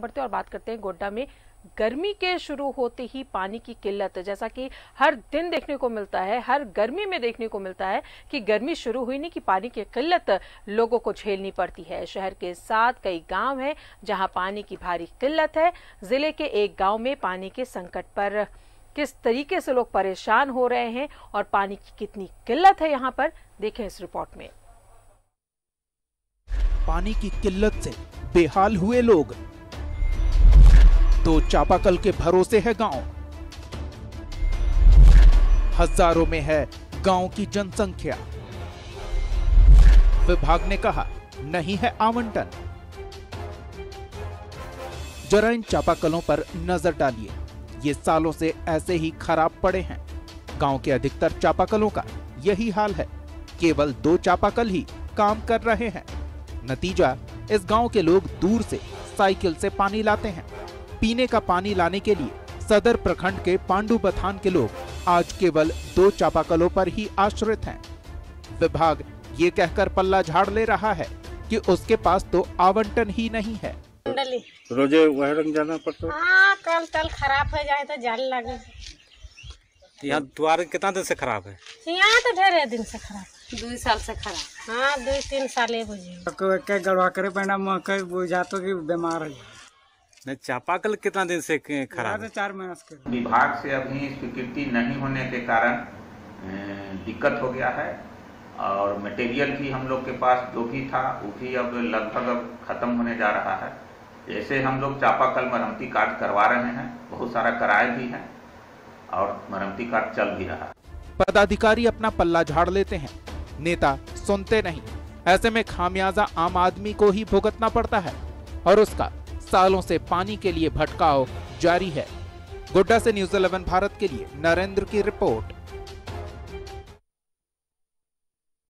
बढ़ते और बात करते हैं गोड्डा में गर्मी के शुरू होते ही पानी की किल्लत, जैसा कि हर दिन देखने को मिलता है, हर गर्मी में देखने को मिलता है कि गर्मी शुरू हुई नहीं कि पानी की किल्लत लोगों को झेलनी पड़ती है। शहर के साथ कई गांव हैं जहां पानी की भारी किल्लत है। जिले के एक गांव में पानी के संकट पर किस तरीके से लोग परेशान हो रहे हैं और पानी की कितनी किल्लत है यहाँ पर, देखें इस रिपोर्ट में। पानी की किल्लत से बेहाल हुए लोग, तो चापाकल के भरोसे है गांव। हजारों में है गांव की जनसंख्या। विभाग ने कहा नहीं है आवंटन। जरा इन चापाकलों पर नजर डालिए, ये सालों से ऐसे ही खराब पड़े हैं। गांव के अधिकतर चापाकलों का यही हाल है। केवल 2 चापाकल ही काम कर रहे हैं। नतीजा, इस गांव के लोग दूर से साइकिल से पानी लाते हैं। पीने का पानी लाने के लिए सदर प्रखंड के पांडु बथान के लोग आज केवल 2 चापाकलों पर ही आश्रित हैं। विभाग ये कहकर पल्ला झाड़ ले रहा है कि उसके पास तो आवंटन ही नहीं है। रोजे वहरंग जाना पड़ता है। कल तल खराब हो जाए तो जाल लगे। यहाँ द्वार कितना दिन से खराब है? यहाँ तो ढेर दिन से खराब, 2 साल से खराब। हाँ, 2-3 साल है। गड़वा करे पैना मकई बुझातो की बीमार है। चापाकल कितना दिन से खराब है? 4 महीना से। विभाग से अभी स्वीकृति नहीं होने के कारण दिक्कत हो गया है और मटेरियल भी हम लोग के पास जो भी था वो भी अब लगभग खत्म होने जा रहा है। जैसे हम लोग चापाकल मरम्मती कार्य करवा रहे हैं, बहुत सारा कराए भी है और मरम्मती कार्य चल भी रहा है। पदाधिकारी अपना पल्ला झाड़ लेते हैं, नेता सुनते नहीं। ऐसे में खामियाजा आम आदमी को ही भुगतना पड़ता है और उसका सालों से पानी के लिए भटकाव जारी है। गोड्डा से न्यूज़ 11 भारत के लिए नरेंद्र की रिपोर्ट।